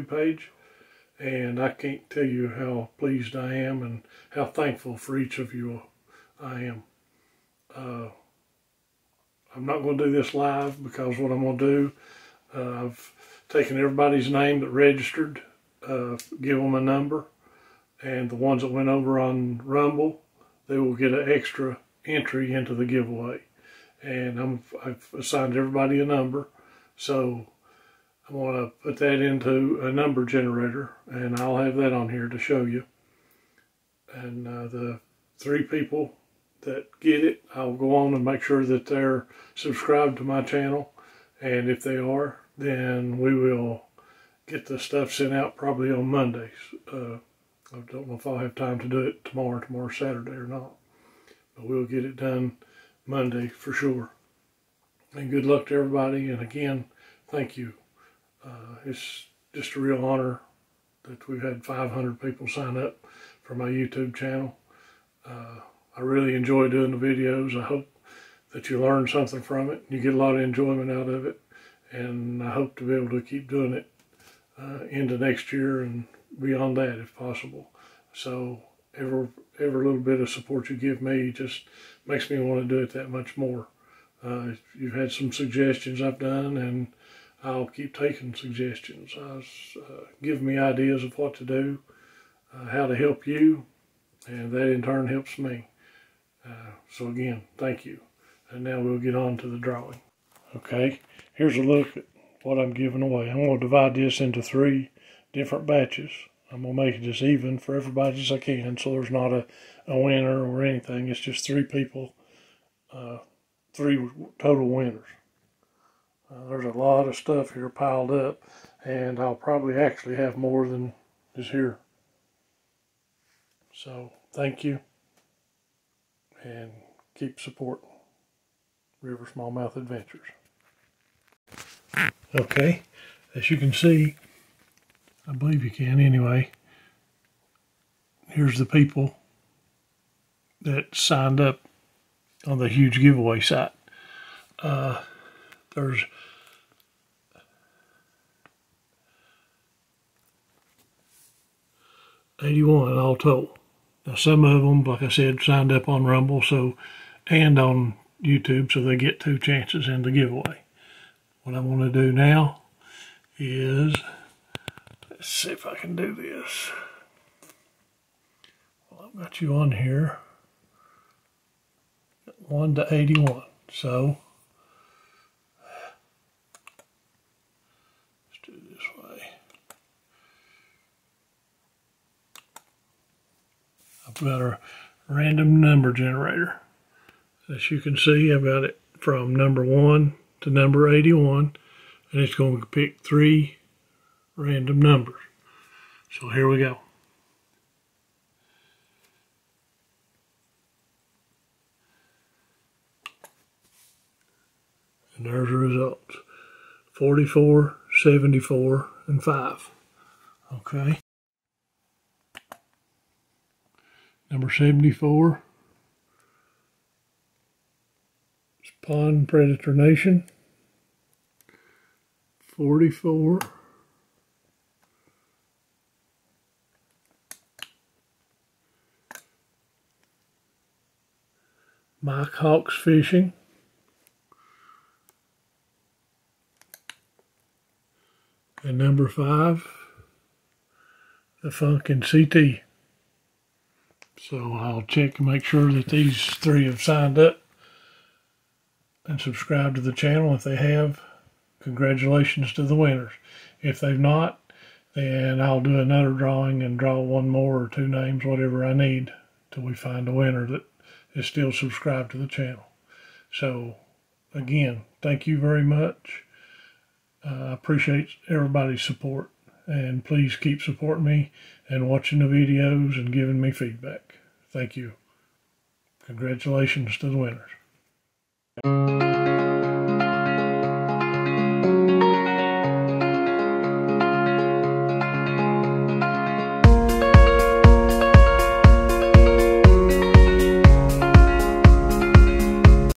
YouTube page, and I can't tell you how pleased I am and how thankful for each of you I am. I'm not going to do this live because what I'm going to do, I've taken everybody's name that registered, give them a number, and the ones that went over on Rumble, they will get an extra entry into the giveaway. And I've assigned everybody a number, so I'm going to put that into a number generator, and I'll have that on here to show you. And the three people that get it, I'll go on and make sure that they're subscribed to my channel, and if they are, then we will get the stuff sent out probably on Mondays. I don't know if I'll have time to do it tomorrow Saturday or not, but we'll get it done Monday for sure. And good luck to everybody, and again, thank you. It's just a real honor that we've had 500 people sign up for my YouTube channel. I really enjoy doing the videos. I hope that you learn something from it. You get a lot of enjoyment out of it, and I hope to be able to keep doing it into next year and beyond that if possible. So every little bit of support you give me just makes me want to do it that much more. You've had some suggestions I've done, and I'll keep taking suggestions. Give me ideas of what to do, how to help you, and that in turn helps me. So again, thank you. And now we'll get on to the drawing. Okay, here's a look at what I'm giving away. I'm going to divide this into three different batches. I'm going to make it as even for everybody as I can, so there's not a winner or anything. It's just three people, three total winners. There's a lot of stuff here piled up, and I'll probably actually have more than is here. So thank you, and keep supporting River Smallmouth Adventures. Okay, as you can see, I believe you can anyway, here's the people that signed up on the huge giveaway site. There's '81 all told. Now some of them, like I said, signed up on Rumble, so, and on YouTube, so they get two chances in the giveaway. What I want to do now is, let's see if I can do this. Well, I've got you on here, 1 to 81. So let's do it this way. I've got a random number generator. As you can see, I've got it from number 1 to number 81, and it's going to pick three random numbers. So here we go. And there's the results. 44, 74, and 5. Okay. Number 74. Pond Predator Nation, 44, Mike Hawks Fishing, 5, the Funk and CT. So I'll check and make sure that these three have signed up and subscribe to the channel. If they have, congratulations to the winners. If they've not, then I'll do another drawing and draw one more or two names, whatever I need, till we find a winner that is still subscribed to the channel. So again, thank you very much. I appreciate everybody's support, and please keep supporting me and watching the videos and giving me feedback. Thank you. Congratulations to the winners.